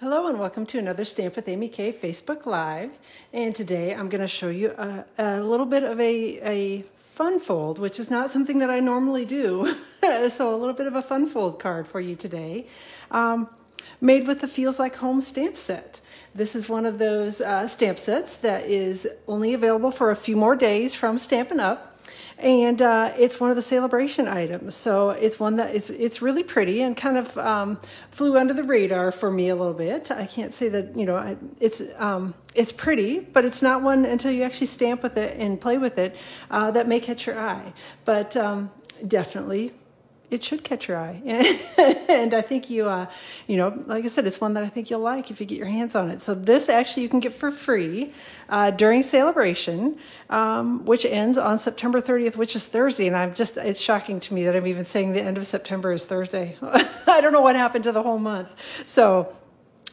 Hello and welcome to another Stamp With Amy K Facebook Live, and today I'm going to show you a little bit of a fun fold, which is not something that I normally do, so a little bit of a fun fold card for you today, made with the Feels Like Home stamp set. This is one of those stamp sets that is only available for a few more days from Stampin' Up. And it's one of the Sale-A-Bration items, so it's one that it's really pretty and kind of flew under the radar for me a little bit. I can't say that, you know, it's pretty, but it's not one until you actually stamp with it and play with it that may catch your eye. But definitely, it should catch your eye, and I think you, you know, like I said, it's one that I think you'll like if you get your hands on it. So this actually you can get for free during Sale-A-Bration, which ends on September 30th, which is Thursday. And it's shocking to me that I'm even saying the end of September is Thursday. I don't know what happened to the whole month. So.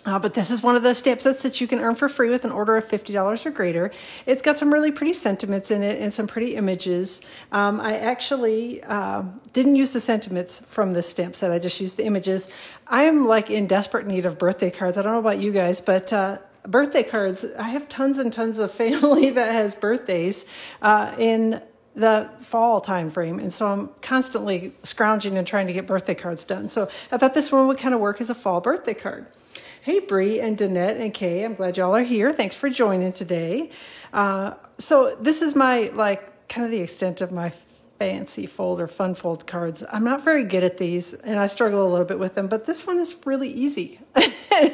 But this is one of the stamp sets that you can earn for free with an order of $50 or greater. It's got some really pretty sentiments in it and some pretty images. I actually didn't use the sentiments from this stamp set. I just used the images. I'm like in desperate need of birthday cards. I don't know about you guys, but birthday cards, I have tons and tons of family that has birthdays in the fall time frame, and so I'm constantly scrounging and trying to get birthday cards done. So I thought this one would kind of work as a fall birthday card. Hey, Bree and Danette and Kay, I'm glad y'all are here. Thanks for joining today. So this is my, like, kind of the extent of my fancy fold or fun fold cards. I'm not very good at these, and I struggle a little bit with them, but this one is really easy.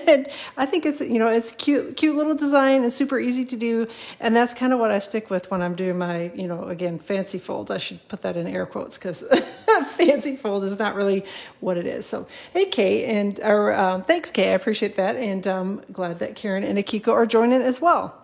And I think it's, you know, it's cute little design and super easy to do, and that's kind of what I stick with when I'm doing my, you know, again, fancy fold. I should put that in air quotes because fancy fold is not really what it is. So, hey, Kay, thanks, Kay. I appreciate that, and glad that Karen and Akiko are joining as well.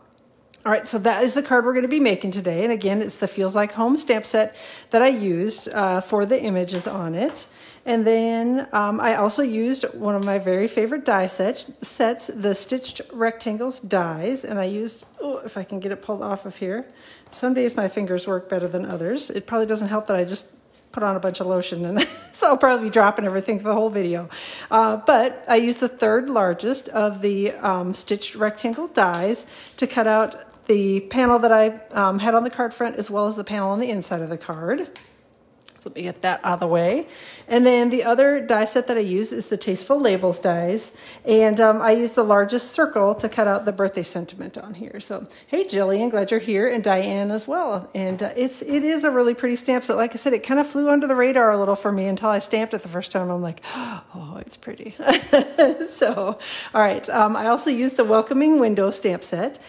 All right, so that is the card we're going to be making today. And again, it's the Feels Like Home stamp set that I used for the images on it. And then I also used one of my very favorite die sets, the Stitched Rectangles Dies. And I used, oh, if I can get it pulled off of here. Some days my fingers work better than others. It probably doesn't help that I just put on a bunch of lotion, and so I'll probably be dropping everything for the whole video. But I used the third largest of the Stitched Rectangle Dies to cut out the panel that I had on the card front, as well as the panel on the inside of the card. So let me get that out of the way. And then the other die set that I use is the Tasteful Labels dies. And I use the largest circle to cut out the birthday sentiment on here. So, hey, Jillian, glad you're here, and Diane as well. And it is a really pretty stamp set. Like I said, it kind of flew under the radar a little for me until I stamped it the first time. I'm like, oh, it's pretty. So, all right. I also used the Welcoming Window stamp set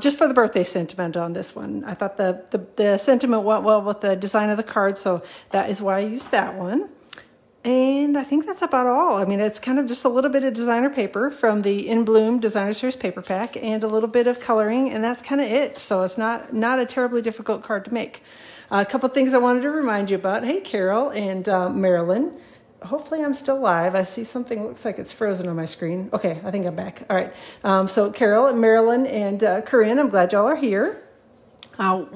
just for the birthday sentiment on this one. I thought the sentiment went well with the design of the card, so that is why I used that one. And I think that's about all. I mean, it's kind of just a little bit of designer paper from the In Bloom Designer Series Paper Pack and a little bit of coloring, and that's kind of it. So it's not a terribly difficult card to make. A couple things I wanted to remind you about. Hey, Carol and Marilyn. Hopefully I'm still live. I see something looks like it's frozen on my screen. Okay, I think I'm back. All right. So Carol and Marilyn and Corinne, I'm glad y'all are here. A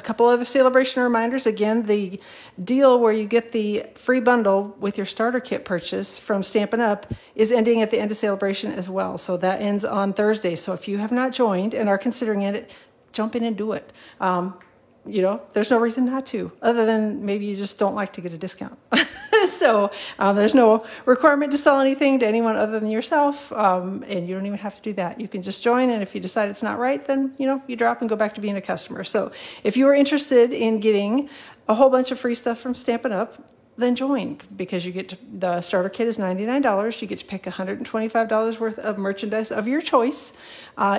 couple of Sale-A-Bration reminders. Again, the deal where you get the free bundle with your starter kit purchase from Stampin' Up is ending at the end of Sale-A-Bration as well. So that ends on Thursday. So if you have not joined and are considering it, jump in and do it. You know, there's no reason not to, other than maybe you just don't like to get a discount. So there's no requirement to sell anything to anyone other than yourself, and you don't even have to do that. You can just join, and if you decide it's not right, then, you know, you drop and go back to being a customer. So if you are interested in getting a whole bunch of free stuff from Stampin' Up, then join, because you get to, the starter kit is $99. You get to pick $125 worth of merchandise of your choice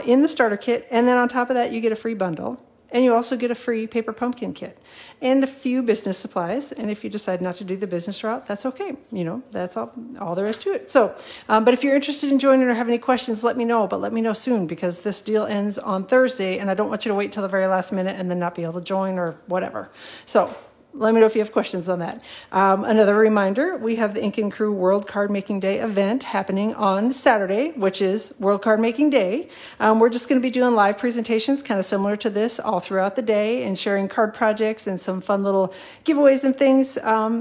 in the starter kit, and then on top of that, you get a free bundle. And you also get a free paper pumpkin kit and a few business supplies. And if you decide not to do the business route, that's okay. You know, that's all there is to it. So, but if you're interested in joining or have any questions, let me know. But let me know soon, because this deal ends on Thursday, and I don't want you to wait till the very last minute and then not be able to join or whatever. So let me know if you have questions on that. Another reminder, we have the Ink and Crew World Card Making Day event happening on Saturday, which is World Card Making Day. We're just going to be doing live presentations kind of similar to this all throughout the day and sharing card projects and some fun little giveaways and things.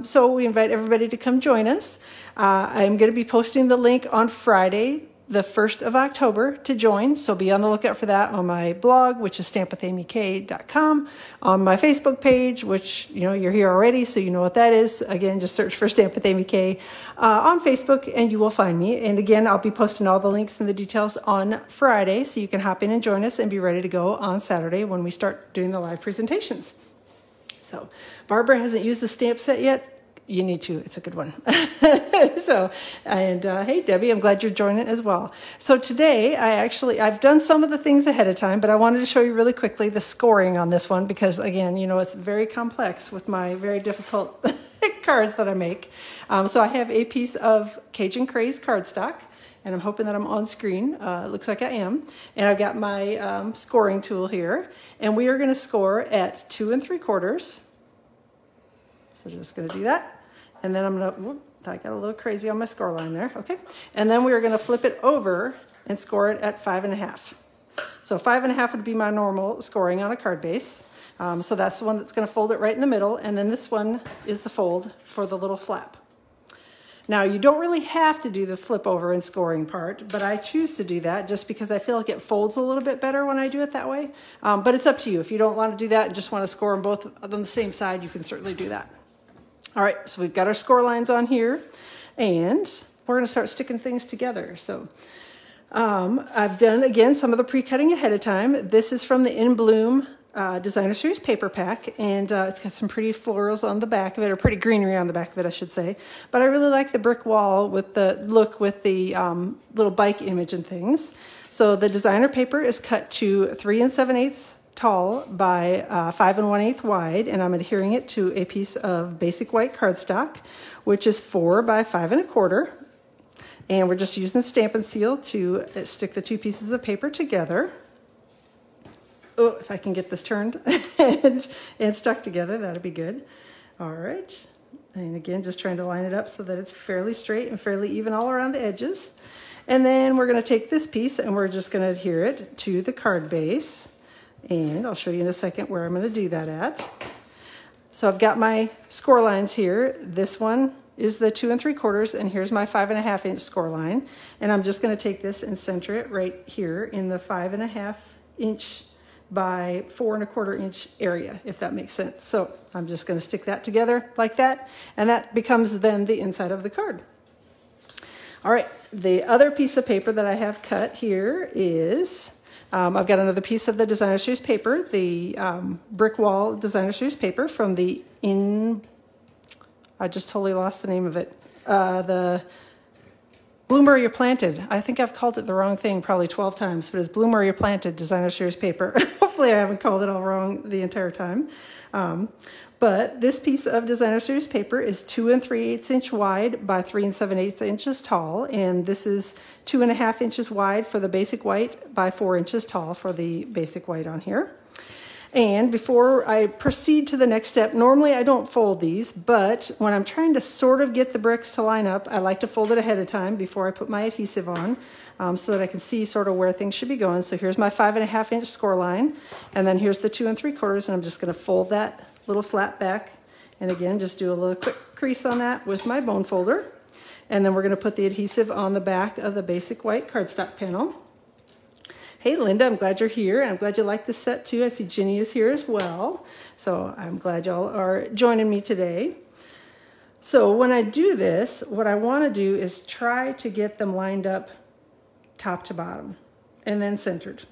So we invite everybody to come join us. I'm going to be posting the link on Friday, the 1st of October to join, so be on the lookout for that on my blog, which is stampwithamyk.com, on my Facebook page, which, you know, you're here already, so you know what that is. Again, just search for Stamp With Amy K on Facebook, and you will find me. And again, I'll be posting all the links and the details on Friday, so you can hop in and join us and be ready to go on Saturday when we start doing the live presentations. So, Barbara hasn't used the stamp set yet. You need to. It's a good one. So, and hey, Debbie, I'm glad you're joining as well. So today, I've done some of the things ahead of time, but I wanted to show you really quickly the scoring on this one because, again, you know, it's very complex with my very difficult cards that I make. So I have a piece of Cajun Craze cardstock, and I'm hoping that I'm on screen. It looks like I am. And I've got my scoring tool here, and we are going to score at 2 3/4. So just going to do that. And then I'm gonna, I got a little crazy on my score line there, okay. And then we're gonna flip it over and score it at 5 1/2. So 5 1/2 would be my normal scoring on a card base. So that's the one that's gonna fold it right in the middle. And then this one is the fold for the little flap. Now you don't really have to do the flip over and scoring part, but I choose to do that just because I feel like it folds a little bit better when I do it that way. But it's up to you. If you don't wanna do that and just wanna score them both on the same side, you can certainly do that. All right, so we've got our score lines on here, and we're gonna start sticking things together. So I've done, again, some of the pre-cutting ahead of time. This is from the In Bloom Designer Series Paper Pack, and it's got some pretty florals on the back of it, or pretty greenery on the back of it, I should say. But I really like the brick wall with the look with the little bike image and things. So the designer paper is cut to 3 7/8 tall by 5 1/8 wide, and I'm adhering it to a piece of basic white cardstock, which is 4 by 5 1/4. And we're just using the Stampin' Seal to stick the two pieces of paper together. Oh, if I can get this turned and stuck together, that'd be good. All right, and again, just trying to line it up so that it's fairly straight and fairly even all around the edges. And then we're gonna take this piece and we're just gonna adhere it to the card base. And I'll show you in a second where I'm going to do that at. So I've got my score lines here. This one is the 2 3/4, and here's my 5 1/2 inch score line. And I'm just going to take this and center it right here in the 5 1/2 inch by 4 1/4 inch area, if that makes sense. So I'm just going to stick that together like that, and that becomes then the inside of the card. All right, the other piece of paper that I have cut here is I've got another piece of the Designer Series paper, the brick wall Designer Series paper from the I just totally lost the name of it. The Bloom Where You're Planted. I think I've called it the wrong thing probably 12 times, but it's Bloom Where You're Planted Designer Series paper. Hopefully I haven't called it all wrong the entire time. But this piece of Designer Series paper is 2 3/8 inch wide by 3 7/8 inches tall. And this is 2 1/2 inches wide for the basic white by 4 inches tall for the basic white on here. And before I proceed to the next step, normally I don't fold these, but when I'm trying to sort of get the bricks to line up, I like to fold it ahead of time before I put my adhesive on so that I can see sort of where things should be going. So here's my 5 1/2 inch score line, and then here's the 2 3/4, and I'm just gonna fold that little flat back. And again, just do a little quick crease on that with my bone folder. And then we're gonna put the adhesive on the back of the basic white cardstock panel. Hey Linda, I'm glad you're here, and I'm glad you like this set too. I see Ginny is here as well. So I'm glad y'all are joining me today. So when I do this, what I wanna do is try to get them lined up top to bottom and then centered.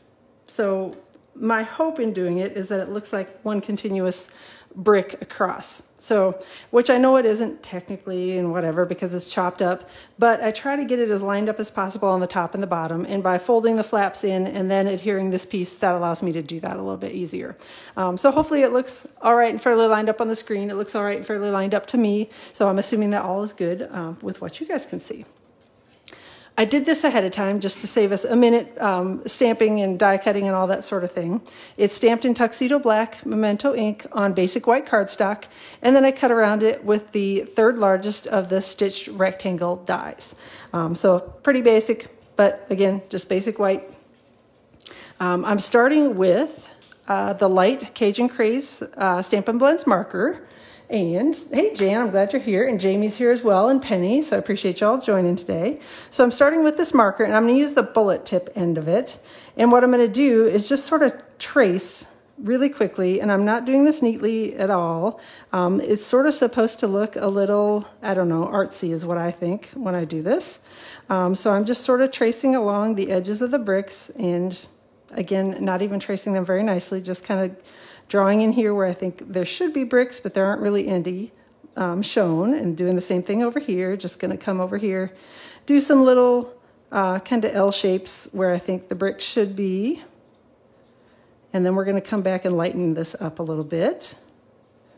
So my hope in doing it is that it looks like one continuous brick across. So, which I know it isn't technically and whatever because it's chopped up, but I try to get it as lined up as possible on the top and the bottom, and by folding the flaps in and then adhering this piece, that allows me to do that a little bit easier. So hopefully it looks all right and fairly lined up on the screen. It looks all right and fairly lined up to me. So I'm assuming that all is good with what you guys can see. I did this ahead of time just to save us a minute stamping and die cutting and all that sort of thing. It's stamped in Tuxedo Black Memento ink on basic white cardstock, and then I cut around it with the third largest of the Stitched Rectangle Dies. So pretty basic, but again, just basic white. I'm starting with the light Cajun Craze Stampin' Blends marker, And hey, Jan, I'm glad you're here. And Jamie's here as well, and Penny. So I appreciate y'all joining today. So I'm starting with this marker, and I'm going to use the bullet tip end of it. And what I'm going to do is just sort of trace really quickly, and I'm not doing this neatly at all. It's sort of supposed to look a little, I don't know, artsy is what I think when I do this. So I'm just sort of tracing along the edges of the bricks, and again, not even tracing them very nicely, just kind of drawing in here where I think there should be bricks, but there aren't really any shown, and doing the same thing over here. Just gonna come over here, do some little kind of L shapes where I think the bricks should be. And then we're gonna come back and lighten this up a little bit.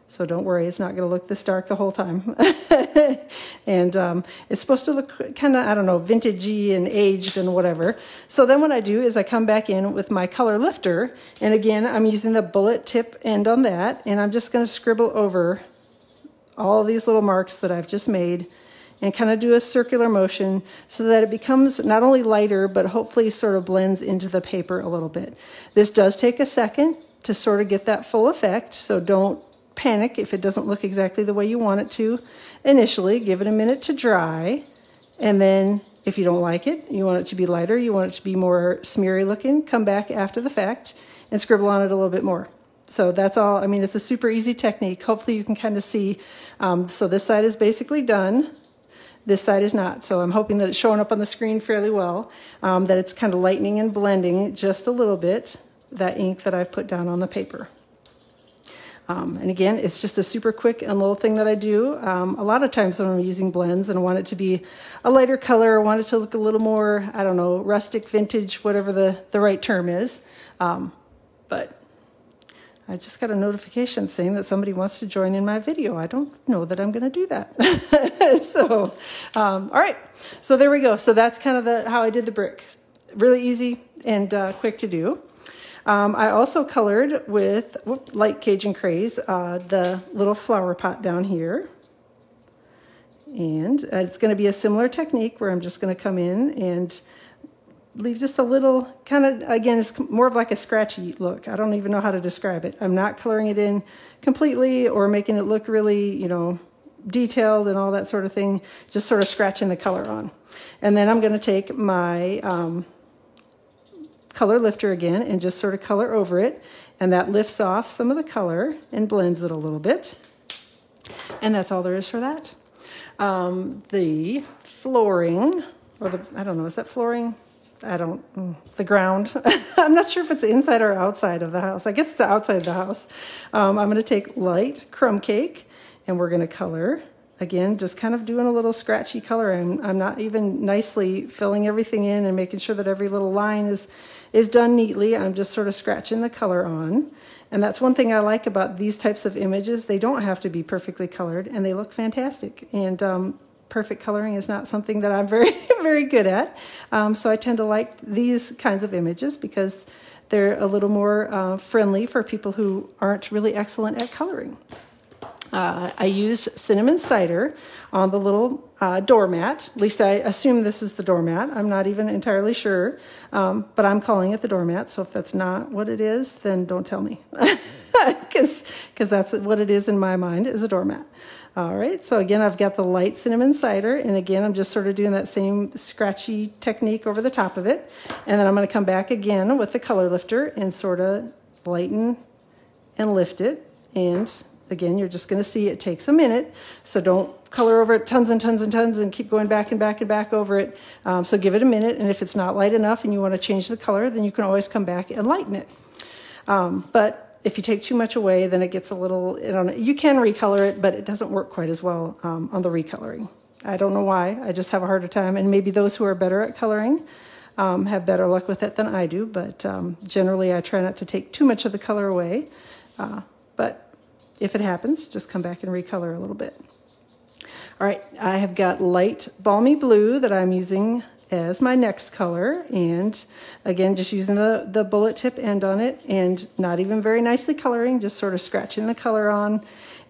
So don't worry, it's not gonna look this dark the whole time. And it's supposed to look kind of, I don't know, vintagey and aged and whatever. So then what I do is I come back in with my color lifter. And again, I'm using the bullet tip end on that. And I'm just gonna scribble over all these little marks that I've just made and kind of do a circular motion so that it becomes not only lighter, but hopefully sort of blends into the paper a little bit. This does take a second to sort of get that full effect, so don't panic if it doesn't look exactly the way you want it to initially. Give it a minute to dry, and then if you don't like it, you want it to be lighter, you want it to be more smeary looking, come back after the fact and scribble on it a little bit more. So that's all. I mean, it's a super easy technique. Hopefully you can kind of see. So this side is basically done. This side is not, so I'm hoping that it's showing up on the screen fairly well, that it's kind of lightening and blending just a little bit, that ink that I've put down on the paper. And again, it's just a super quick and little thing that I do. A lot of times when I'm using blends and I want it to be a lighter color, I want it to look a little more, I don't know, rustic, vintage, whatever the right term is. But I just got a notification saying that somebody wants to join in my video. I don't know that I'm gonna do that. So, all right, so there we go. So that's kind of how I did the brick. Really easy and quick to do. I also colored with, like Cajun Craze, the little flower pot down here. And it's gonna be a similar technique where I'm just gonna come in and leave just a little, kind of, again, it's more of like a scratchy look. I don't even know how to describe it. I'm not coloring it in completely or making it look really, you know, detailed and all that sort of thing, just sort of scratching the color on. And then I'm gonna take my color lifter again and just sort of color over it, and that lifts off some of the color and blends it a little bit. And that's all there is for that. The flooring, or the, I don't know, is that flooring? I don't, the ground. I'm not sure if it's inside or outside of the house. I guess it's the outside of the house. I'm gonna take light Crumb Cake, and we're gonna color. Again, just kind of doing a little scratchy color. I'm not even nicely filling everything in and making sure that every little line is done neatly. I'm just sort of scratching the color on. And that's one thing I like about these types of images. They don't have to be perfectly colored, and they look fantastic. And perfect coloring is not something that I'm very, very good at. So I tend to like these kinds of images because they're a little more friendly for people who aren't really excellent at coloring. I used Cinnamon Cider on the little doormat. At least I assume this is the doormat. I'm not even entirely sure, but I'm calling it the doormat. So if that's not what it is, then don't tell me, because that's what it is in my mind, is a doormat. All right, so again, I've got the light Cinnamon Cider, and again, I'm just sort of doing that same scratchy technique over the top of it. And then I'm gonna come back again with the color lifter and sort of lighten and lift it. And again, you're just gonna see it takes a minute, so don't color over it tons and tons and tons and keep going back and back and back over it. So give it a minute, and if it's not light enough and you wanna change the color, then you can always come back and lighten it. But if you take too much away, then it gets a little, I don't know, you can recolor it, but it doesn't work quite as well on the recoloring. I don't know why, I just have a harder time, and maybe those who are better at coloring have better luck with it than I do, but generally I try not to take too much of the color away, but if it happens, just come back and recolor a little bit. All right, I have got light Balmy Blue that I'm using as my next color, and again just using the bullet tip end on it and not even very nicely coloring, just sort of scratching the color on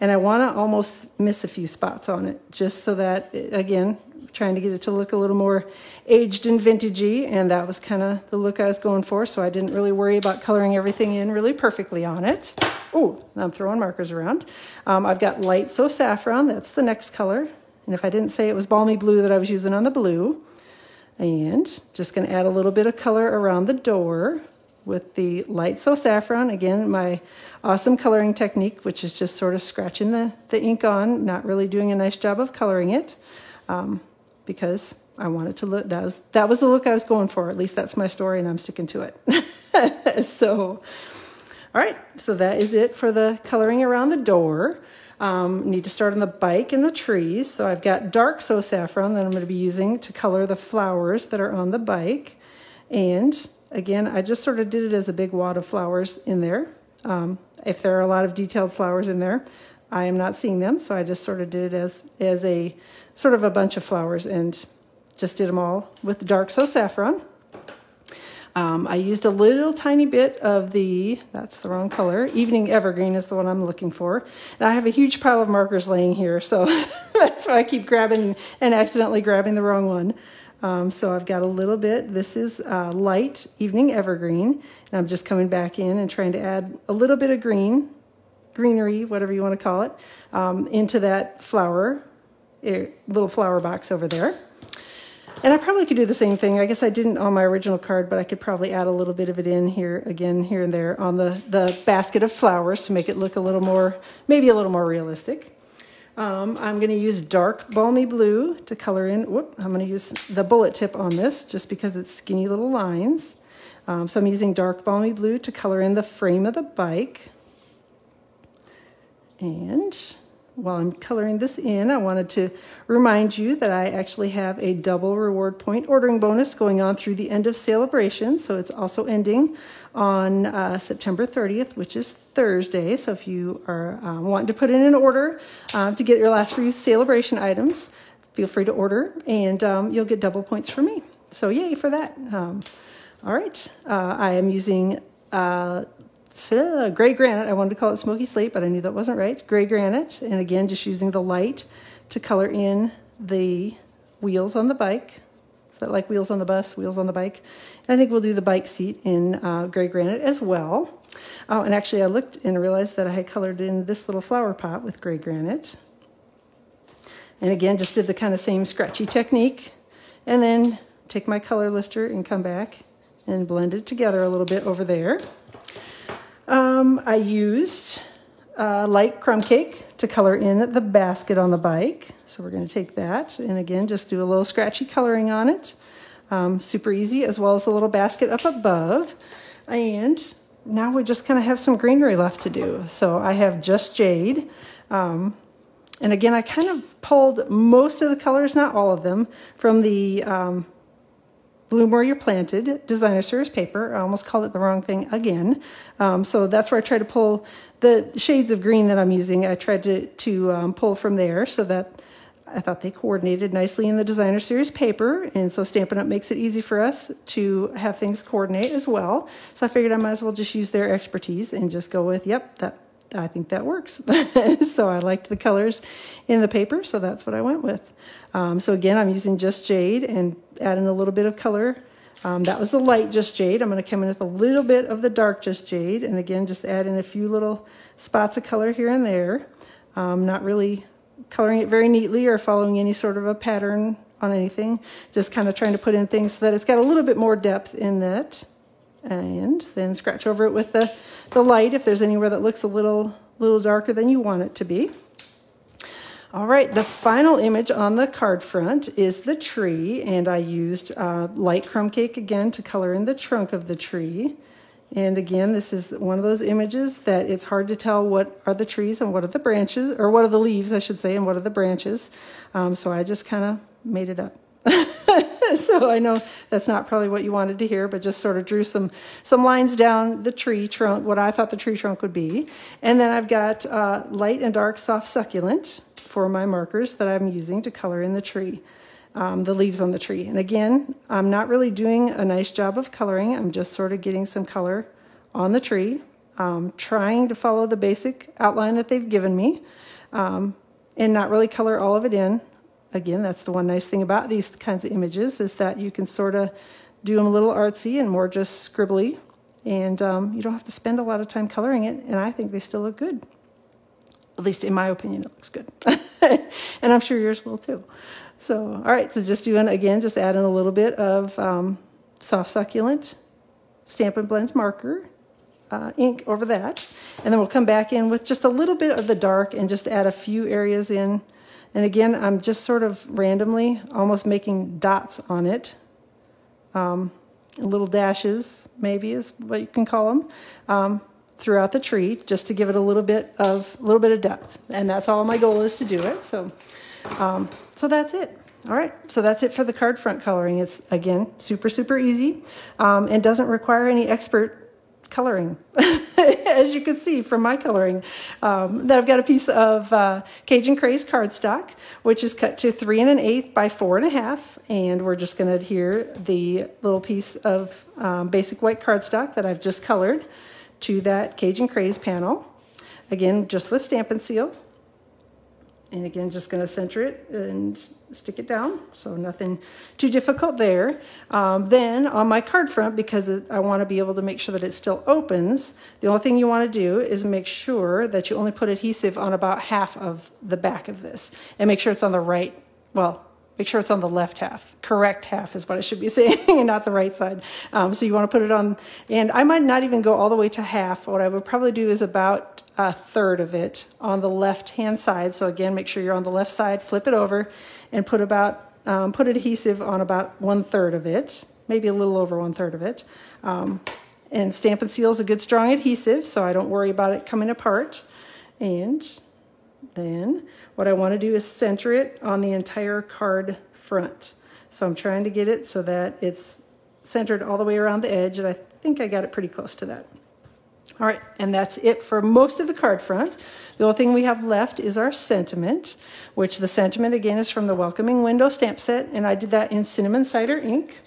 And I want to almost miss a few spots on it just so that, again, trying to get it to look a little more aged and vintagey, and that was kind of the look I was going for, so I didn't really worry about coloring everything in really perfectly on it. Oh, I'm throwing markers around. I've got light So Saffron, that's the next color, and if I didn't say it was Balmy Blue that I was using on the blue, and just going to add a little bit of color around the door with the light So Saffron. Again, my awesome coloring technique, which is just sort of scratching the ink on, not really doing a nice job of coloring it, because I wanted to look, that was the look I was going for. At least that's my story, and I'm sticking to it. So, all right, so that is it for the coloring around the door. Need to start on the bike and the trees. So I've got dark So Saffron that I'm going to be using to color the flowers that are on the bike. And again, I just sort of did it as a big wad of flowers in there. If there are a lot of detailed flowers in there, I am not seeing them, so I just sort of did it as a sort of a bunch of flowers and just did them all with the dark So Saffron. I used a little tiny bit of the, that's the wrong color, Evening Evergreen is the one I'm looking for. And I have a huge pile of markers laying here, so that's why I keep grabbing and accidentally grabbing the wrong one. So I've got a little bit. This is light Evening Evergreen, and I'm just coming back in and trying to add a little bit of green, greenery, whatever you want to call it, into that flower, little flower box over there. And I probably could do the same thing. I guess I didn't on my original card, but I could probably add a little bit of it in here, again, here and there on the basket of flowers to make it look a little more, maybe a little more realistic. I'm going to use dark Balmy Blue to color in. Whoop, I'm going to use the bullet tip on this just because it's skinny little lines. So I'm using dark Balmy Blue to color in the frame of the bike. And while I'm coloring this in, I wanted to remind you that I actually have a double reward point ordering bonus going on through the end of Sale-A-Bration. So it's also ending on September 30th, which is Thursday. So if you are wanting to put in an order to get your last few Sale-A-Bration items, feel free to order, and you'll get double points from me. So yay for that. All right, I am using... Gray Granite. I wanted to call it Smoky Slate, but I knew that wasn't right. Gray Granite, and again, just using the light to color in the wheels on the bike. Is that like wheels on the bus, wheels on the bike? And I think we'll do the bike seat in Gray Granite as well. And actually, I looked and realized that I had colored in this little flower pot with Gray Granite. And again, just did the kind of same scratchy technique. And then take my color lifter and come back and blend it together a little bit over there. I used light Crumb Cake to color in the basket on the bike. So we're going to take that and again just do a little scratchy coloring on it. Super easy, as well as the little basket up above. And now we just kind of have some greenery left to do. So I have Just Jade. And again, I kind of pulled most of the colors, not all of them, from the Bloom Where You're Planted Designer Series paper. I almost called it the wrong thing again. So that's where I try to pull the shades of green that I'm using. I tried to pull from there, so that I thought they coordinated nicely in the Designer Series paper. And so Stampin' Up makes it easy for us to have things coordinate as well. So I figured I might as well just use their expertise and just go with, yep, that I think that works. So I liked the colors in the paper, so that's what I went with. So again, I'm using Just Jade and adding a little bit of color. That was the light Just Jade. I'm going to come in with a little bit of the dark Just Jade, and again, just add in a few little spots of color here and there. Not really coloring it very neatly or following any sort of a pattern on anything. Just kind of trying to put in things so that it's got a little bit more depth in that. And then scratch over it with the light if there's anywhere that looks a little darker than you want it to be. All right, the final image on the card front is the tree, and I used light Crumb Cake again to color in the trunk of the tree. And again, this is one of those images that it's hard to tell what are the trees and what are the branches, or what are the leaves, I should say, and what are the branches. So I just kind of made it up. So I know that's not probably what you wanted to hear, but just sort of drew some lines down the tree trunk, what I thought the tree trunk would be. And then I've got light and dark Soft Succulent for my markers that I'm using to color in the tree, the leaves on the tree. And again, I'm not really doing a nice job of coloring. I'm just sort of getting some color on the tree. trying to follow the basic outline that they've given me and not really color all of it in. Again, that's the one nice thing about these kinds of images is that you can sort of do them a little artsy and more just scribbly, and you don't have to spend a lot of time coloring it, and I think they still look good. At least in my opinion, it looks good. And I'm sure yours will too. So, all right, so just doing, again, just adding a little bit of Soft Succulent Stampin' Blends marker ink over that. And then we'll come back in with just a little bit of the dark and just add a few areas in. And again, I'm just sort of randomly almost making dots on it. Little dashes, maybe, is what you can call them. Throughout the tree, just to give it a little bit of depth, and that's all my goal is to do it. So, so that's it. All right, so that's it for the card front coloring. It's again super easy, and doesn't require any expert coloring, as you can see from my coloring. Then I've got a piece of Cajun Craze cardstock, which is cut to 3 1/8 by 4 1/2, and we're just going to adhere the little piece of basic white cardstock that I've just colored to that Cajun Craze panel. Again, just with Stampin' Seal. And again, just gonna center it and stick it down, so nothing too difficult there. Then on my card front, because I wanna be able to make sure that it still opens, the only thing you wanna do is make sure that you only put adhesive on about half of the back of this, and make sure it's on the right, well, make sure it's on the left half. Correct half is what I should be saying, and not the right side. So you want to put it on, and I might not even go all the way to half. What I would probably do is about a third of it on the left-hand side. So again, make sure you're on the left side, flip it over, and put about put adhesive on about 1/3 of it, maybe a little over 1/3 of it. And Stampin' Seal is a good strong adhesive, so I don't worry about it coming apart. And then what I want to do is center it on the entire card front. So I'm trying to get it so that it's centered all the way around the edge, and I think I got it pretty close to that. All right, and that's it for most of the card front. The only thing we have left is our sentiment, which the sentiment, again, is from the Welcoming Window stamp set, and I did that in Cinnamon Cider ink.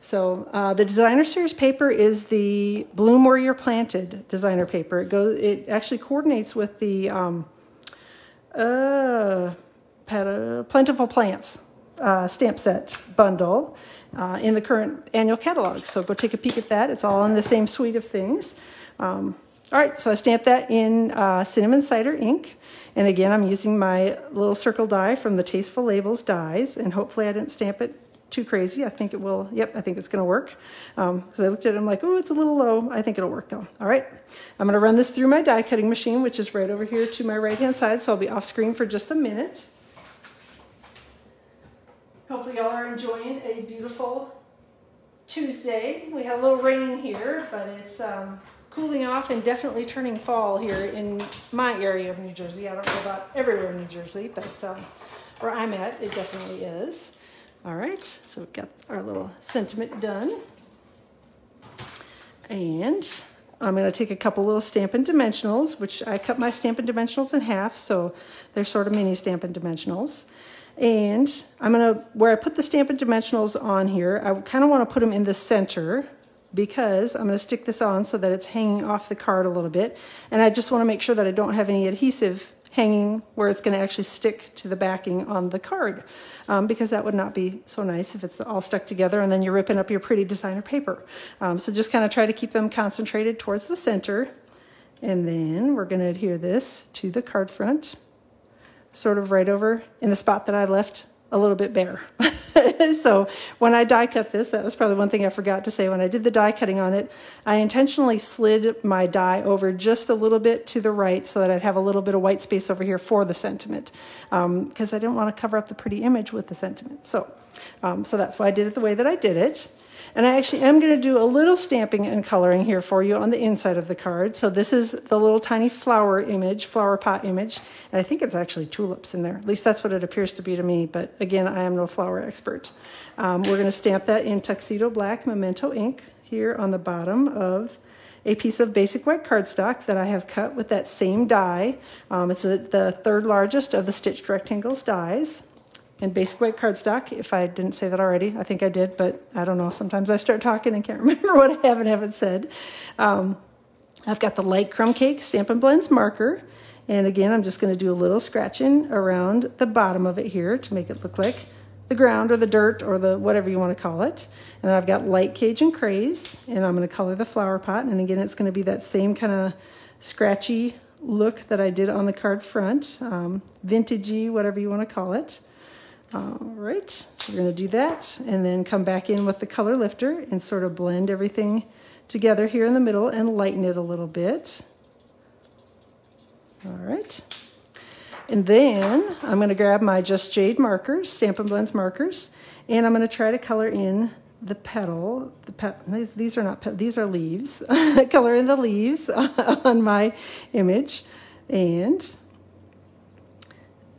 So the Designer Series paper is the Bloom Where You're Planted designer paper. It actually coordinates with the Plentiful Plants stamp set bundle in the current annual catalog. So go take a peek at that. It's all in the same suite of things. All right, so I stamped that in Cinnamon Cider ink. And again, I'm using my little circle die from the Tasteful Labels dies, and hopefully I didn't stamp it too crazy. I think it will. Yep, I think it's going to work. Because I looked at it, I'm like, oh, it's a little low. I think it'll work though. All right, I'm going to run this through my die cutting machine, which is right over here to my right-hand side. So I'll be off screen for just a minute. Hopefully y'all are enjoying a beautiful Tuesday. We had a little rain here, but it's cooling off and definitely turning fall here in my area of New Jersey. I don't know about everywhere in New Jersey, but where I'm at, it definitely is. All right, so we've got our little sentiment done. And I'm gonna take a couple little Stampin' Dimensionals, which I cut my Stampin' Dimensionals in half, so they're sort of mini Stampin' Dimensionals. And I'm gonna, where I put the Stampin' Dimensionals on here, I kinda wanna put them in the center, because I'm gonna stick this on so that it's hanging off the card a little bit. And I just wanna make sure that I don't have any adhesive hanging where it's gonna actually stick to the backing on the card, because that would not be so nice if it's all stuck together and then you're ripping up your pretty designer paper. So just kind of try to keep them concentrated towards the center. And then we're gonna adhere this to the card front, sort of right over in the spot that I left a little bit bare. So when I die cut this, that was probably one thing I forgot to say. When I did the die cutting on it, I intentionally slid my die over just a little bit to the right so that I'd have a little bit of white space over here for the sentiment, because I didn't want to cover up the pretty image with the sentiment. So, so that's why I did it the way that I did it. And I actually am going to do a little stamping and coloring here for you on the inside of the card. So this is the little tiny flower image, flower pot image. And I think it's actually tulips in there. At least that's what it appears to be to me. But again, I am no flower expert. We're going to stamp that in Tuxedo Black Memento ink here on the bottom of a piece of basic white cardstock that I have cut with that same die. It's the third largest of the Stitched Rectangles dies. And basic white cardstock, if I didn't say that already, I think I did, but I don't know, sometimes I start talking and can't remember what I have and haven't said. I've got the light Crumb Cake Stampin' Blends marker. And again, I'm just gonna do a little scratching around the bottom of it here to make it look like the ground or the dirt or the whatever you wanna call it. And then I've got light Cajun Craze, and I'm gonna color the flower pot. And again, it's gonna be that same kind of scratchy look that I did on the card front, vintagey, whatever you wanna call it. All right, so we're gonna do that and then come back in with the color lifter and sort of blend everything together here in the middle and lighten it a little bit. All right, and then I'm gonna grab my Just Jade markers, Stampin' Blends markers, and I'm gonna try to color in the petal. These are not petals, these are leaves. Color in the leaves on my image. And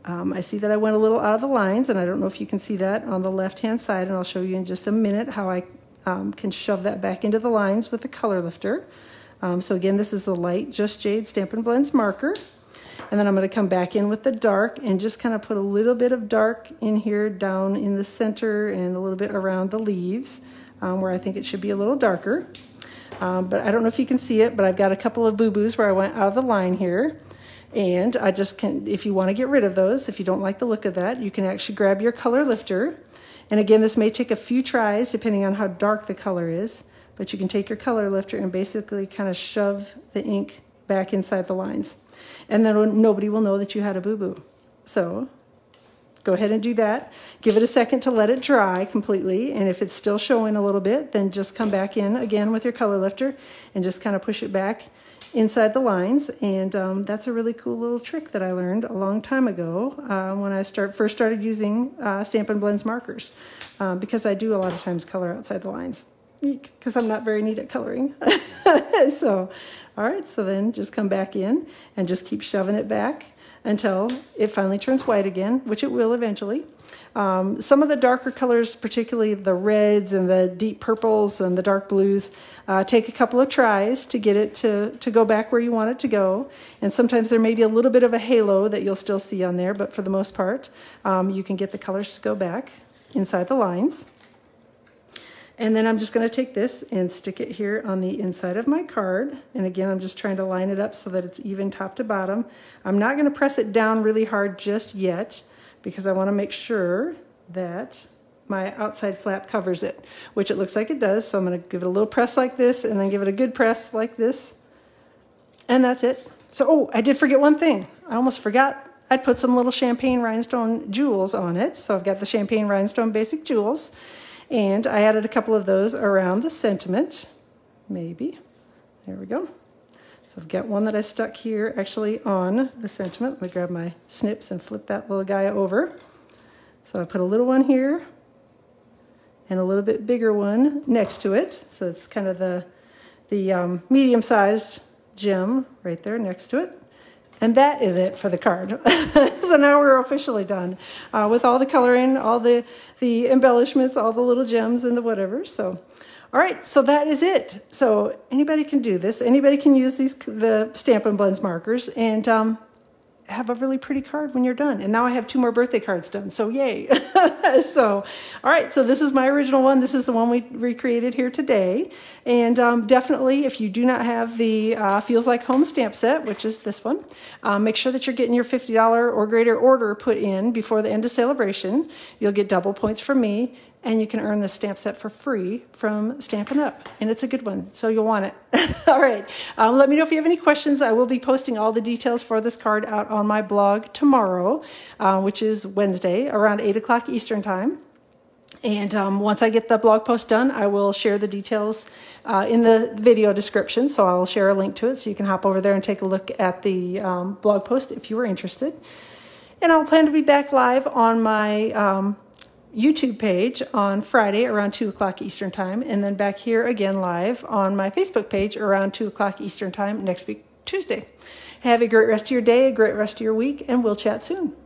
I see that I went a little out of the lines, and I don't know if you can see that on the left-hand side, and I'll show you in just a minute how I can shove that back into the lines with the color lifter. So again, this is the light Just Jade Stampin' Blends marker. And then I'm gonna come back in with the dark and just kind of put a little bit of dark in here down in the center and a little bit around the leaves where I think it should be a little darker. But I don't know if you can see it, but I've got a couple of boo-boos where I went out of the line here. And I just can, if you wanna get rid of those, if you don't like the look of that, you can actually grab your color lifter. And again, this may take a few tries depending on how dark the color is, but you can take your color lifter and basically kind of shove the ink back inside the lines. And then nobody will know that you had a boo-boo. So go ahead and do that. Give it a second to let it dry completely. And if it's still showing a little bit, then just come back in again with your color lifter and just kind of push it back inside the lines. And that's a really cool little trick that I learned a long time ago when I first started using Stampin' Blends markers because I do a lot of times color outside the lines, because I'm not very neat at coloring. So, all right, so then just come back in and just keep shoving it back until it finally turns white again, which it will eventually. Some of the darker colors, particularly the reds and the deep purples and the dark blues, take a couple of tries to get it to go back where you want it to go. And sometimes there may be a little bit of a halo that you'll still see on there, but for the most part, you can get the colors to go back inside the lines. And then I'm just gonna take this and stick it here on the inside of my card. And again, I'm just trying to line it up so that it's even top to bottom. I'm not gonna press it down really hard just yet because I wanna make sure that my outside flap covers it, which it looks like it does. So I'm gonna give it a little press like this and then give it a good press like this. And that's it. So, oh, I did forget one thing. I almost forgot. I'd put some little champagne rhinestone jewels on it. So I've got the champagne rhinestone basic jewels. And I added a couple of those around the sentiment, maybe. There we go. So I've got one that I stuck here actually on the sentiment. Let me grab my snips and flip that little guy over. So I put a little one here and a little bit bigger one next to it. So it's kind of the medium-sized gem right there next to it. And that is it for the card. So now we're officially done with all the coloring, all the embellishments, all the little gems and the whatever. So, all right, so that is it. So anybody can do this. Anybody can use the Stampin' Blends markers and have a really pretty card when you're done. And now I have two more birthday cards done, so yay. So, all right, so this is my original one. This is the one we recreated here today. And definitely, if you do not have the Feels Like Home stamp set, which is this one, make sure that you're getting your $50 or greater order put in before the end of Sale-A-Bration. You'll get double points from me, and you can earn this stamp set for free from Stampin' Up. And it's a good one, so you'll want it. All right, let me know if you have any questions. I will be posting all the details for this card out on my blog tomorrow, which is Wednesday, around 8 o'clock Eastern time. And once I get the blog post done, I will share the details in the video description. So I'll share a link to it so you can hop over there and take a look at the blog post if you were interested. And I'll plan to be back live on my YouTube page on Friday around 2 o'clock Eastern time, and then back here again live on my Facebook page around 2 o'clock Eastern time next week, Tuesday. Have a great rest of your day, a great rest of your week, and we'll chat soon.